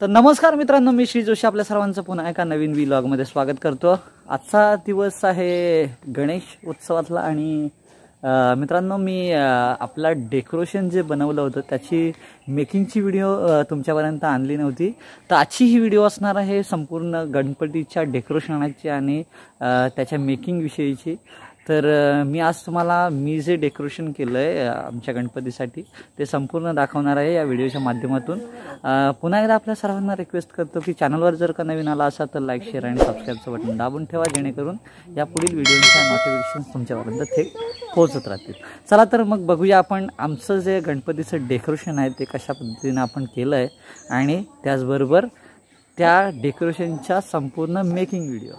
तर नमस्कार मित्रांनो, मी श्री जोशी आपल्या सर्वांचं पुन्हा एका नवीन व्लॉगमध्ये स्वागत करतो। आजचा दिवस आहे गणेश उत्सवातला आणि मित्रांनो मी आपला डेकोरेशन जे बनवलं होतं त्याची मेकिंगची व्हिडिओ तुमच्यापर्यंत आणली नव्हती, तर आजची ही व्हिडिओ असणार आहे संपूर्ण गणपतीच्या डेकोरेशनची आणि त्याच्या मेकिंग विषयीची। तर मी आज तुम्हाला मी जे डेकोरेशन केलं आहे आमच्या गणपतीसाठी ते संपूर्ण दाखवणार आहे या व्हिडिओच्या माध्यमातून। पुन्हा एकदा आपल्या सर्वांना रिक्वेस्ट करतो की चॅनलवर जर का नवीन आला असाल तर लाईक, शेअर आणि सबस्क्राईबचं बटन दाबून ठेवा, जेणेकरून या पुढील व्हिडिओच्या नोटिफिकेशन्स तुमच्यापर्यंत थेट पोहोचत राहतील। चला तर मग बघूया आपण आमचं जे गणपतीचं डेकोरेशन आहे ते कशा पद्धतीने आपण केलं आहे आणि त्याचबरोबर त्या डेकोरेशनचा संपूर्ण मेकिंग व्हिडिओ।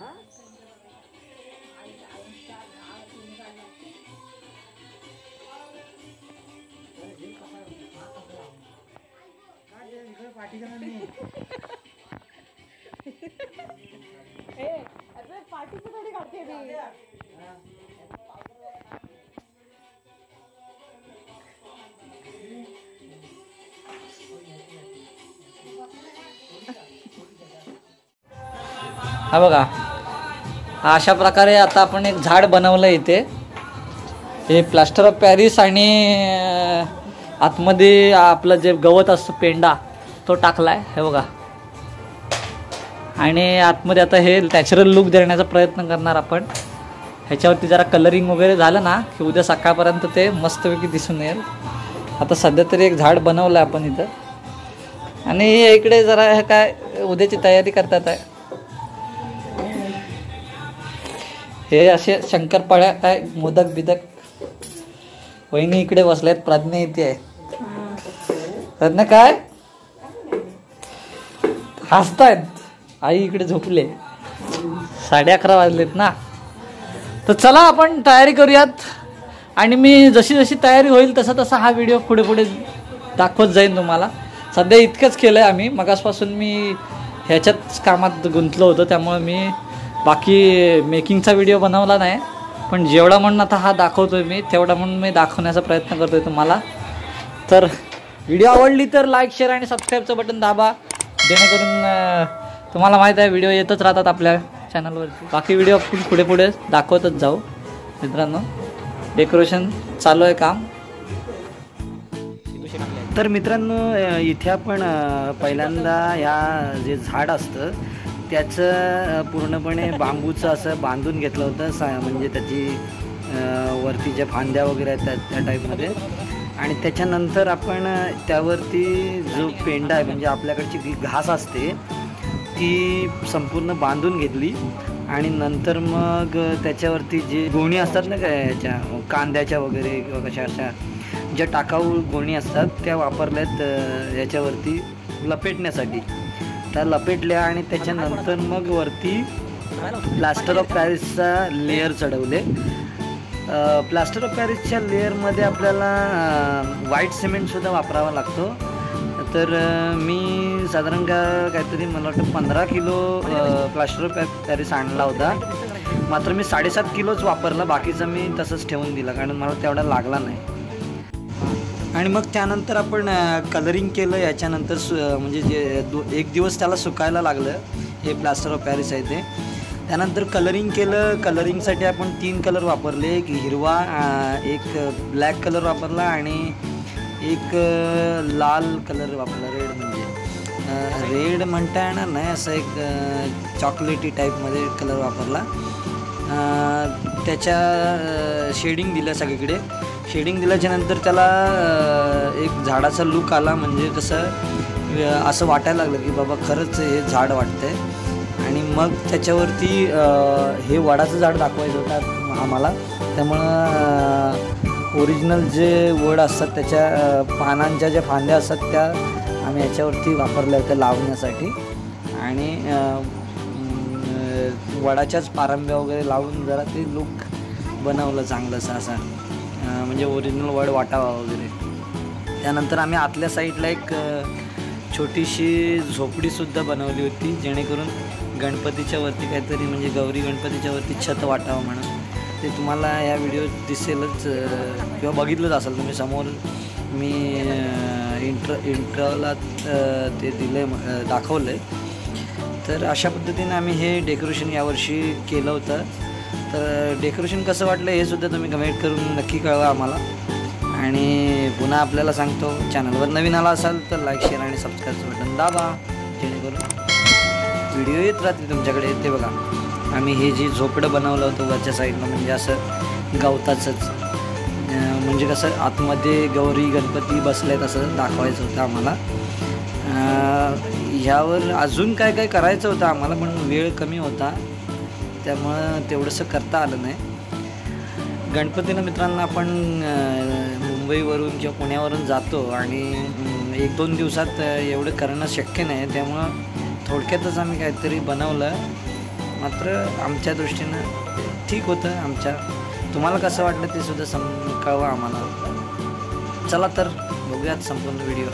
पार्टी तो थोड़ी करते हाँ बघा, अशा प्रकारे आता आपण एक झाड बनवलं इथे। हे प्लास्टर ऑफ पॅरिस आणि आतमध्ये आपलं जे गवत असतं पेंडा तो टाकलाय हे बघा, आणि आतमध्ये आता हे नॅचरल लुक देण्याचा प्रयत्न करणार आपण। ह्याच्यावरती जरा कलरिंग वगैरे झालं ना की उद्या सकाळपर्यंत ते मस्तपैकी दिसून येईल। आता सध्या तरी एक झाड बनवलं आपण इथं, आणि इकडे जरा हे काय उद्याची तयारी करतात आहे। हे असे शंकरपाळ्या काय मोदक बिदक वहिनी इकडे बसल्यात, प्राज्ञा इथे आहे। प्राज्ञा काय हसतायत, आई इकडे झोपले, 11:30 वाजलेत ना। तर चला आपण तयारी करूयात आणि मी जशी जशी तयारी होईल तसा तसा हा व्हिडिओ पुढे पुढे दाखवत जाईन तुम्हाला। सध्या इतकंच केलं आहे आम्ही, मगासपासून मी ह्याच्याच कामात गुंतलो होतो, त्यामुळे मी बाकी मेकिंगचा व्हिडिओ बनवला नाही। पण जेवढा म्हणून आता हा दाखवतोय मी तेवढा म्हणून मी दाखवण्याचा प्रयत्न करतोय तुम्हाला। तर व्हिडिओ आवडली तर लाईक, शेअर आणि सबस्क्राईबचं बटन दाबा, जेणेकरून तुम्हाला माहिती आहे व्हिडिओ येतच राहतात आपल्या चॅनलवरती। बाकी व्हिडिओ आपण पुढे पुढे दाखवतच जाऊ। मित्रांनो डेकोरेशन चालू आहे काम। तर मित्रांनो इथे आपण पहिल्यांदा या जे झाड असतं त्याचं पूर्णपणे बांबूचं असं बांधून घेतलं होतं, म्हणजे त्याची वरती ज्या फांद्या वगैरे आहेत त्या टाईपमध्ये। आणि त्याच्यानंतर आपण त्यावरती जो पेंडा आहे म्हणजे आपल्याकडची घास असते ती संपूर्ण बांधून घेतली, आणि नंतर मग त्याच्यावरती जे गोणी असतात ना याच्या कांद्याच्या वगैरे किंवा कशा अशा ज्या टाकाऊ गोणी असतात त्या वापरल्यात याच्यावरती लपेटण्यासाठी, त्या लपेटल्या। आणि त्याच्यानंतर मग वरती प्लास्टर ऑफ पॅरिसचा लेअर चढवले। प्लास्टर ऑफ पॅरिसच्या लेअरमध्ये आपल्याला व्हाईट सिमेंटसुद्धा वापरावा लागतो। तर मी साधारण काहीतरी मला वाटतं 15 किलो प्लास्टर पॅरिस आणला होता, मात्र मी 7.5 किलोच वापरला, बाकीचा मी तसंच ठेवून दिला कारण मला तेवढा लागला नाही। आणि मग त्यानंतर आपण कलरिंग केलं याच्यानंतर म्हणजे जे 1 दिवस त्याला सुकायला लागलं हे प्लास्टर ऑफ पॅरिस आहे ते। त्यानंतर कलरिंग केलं, कलरिंगसाठी आपण 3 कलर वापरले, एक हिरवा, एक ब्लॅक कलर वापरला आणि एक लाल कलर वापरला, रेड म्हणजे रेड म्हणता येणार नाही, असं एक चॉकलेटी टाईपमध्ये कलर वापरला। त्याच्या शेडिंग दिलं सगळीकडे, शेडिंग दिल्याच्यानंतर त्याला एक झाडाचा लुक आला, म्हणजे कसं असं वाटायला लागलं की बाबा खरंच हे झाड वाटतंय। आणि मग त्याच्यावरती हे वडाचं झाड दाखवायचं होतं आम्हाला, त्यामुळं ओरिजिनल जे वड असतात त्याच्या पानांच्या ज्या फांद्या असतात त्या आम्ही याच्यावरती वापरल्या होत्या लावण्यासाठी, आणि वडाच्याच पारंब्या वगैरे लावून जरा ते लुक बनवलं चांगलंसं, असं म्हणजे ओरिजिनल वड वाटावा वगैरे। त्यानंतर आम्ही आतल्या साईडला एक छोटीशी झोपडीसुद्धा बनवली होती, जेणेकरून गणपतीच्या वरती काहीतरी म्हणजे गौरी गणपतीच्या वरती छत वाटावं म्हणून। ते तुम्हाला या व्हिडिओ दिसेलच किंवा बघितलंच असेल तुम्ही, समोर मी इंट्राला ते दिले दाखवले। तर अशा पद्धतीने आम्ही हे डेकोरेशन यावर्षी केलं होतं। तर डेकोरेशन कसं वाटलं हे सुद्धा तुम्ही कमेंट करून नक्की कळवा आम्हाला। आणि पुन्हा आपल्याला सांगतो, चॅनलवर नवीन आला असाल तर लाईक शेअर आणि सबस्क्राईबचं बटन दाबा, जेणेकरून व्हिडिओ येत राहतील तुमच्याकडे। ते बघा आम्ही हे जी झोपडं बनवलं होतं वरच्या साईडला, म्हणजे असं गवताचंच, म्हणजे कसं आतमध्ये गौरी गणपती बसलेत असं दाखवायचं होतं आम्हाला। ह्यावर अजून काय काय करायचं होतं आम्हाला, पण वेळ कमी होता त्यामुळं तेवढंसं करता आलं नाही। गणपतीला मित्रांनो आपण मुंबईवरून किंवा पुण्यावरून जातो आणि 1-2 दिवसात एवढं करणं शक्य नाही, त्यामुळं थोडक्यातच आम्ही काहीतरी बनवलं। मात्र आमच्या दृष्टीनं ठीक होतं आमच्या। तुम्हाला कसं वाटलं ते सुद्धा कळवा आम्हाला। चला तर बघूयात संपूर्ण व्हिडिओ।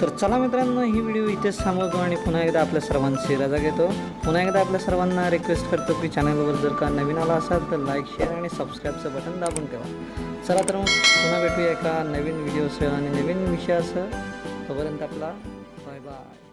तर चला मित्रांनो, ही व्हिडिओ इथेच थांबवतो आणि पुन्हा एकदा आपल्या सर्वांशी रजा घेतो। पुन्हा एकदा आपल्या सर्वांना रिक्वेस्ट करतो की चॅनलवर जर का नवीन आला असाल तर लाईक शेअर आणि सबस्क्राईबचं बटन दाबून ठेवा। चला तर मग पुन्हा भेटूया एका नवीन व्हिडिओसह आणि नवीन विषयासह। तोपर्यंत आपला बाय बाय।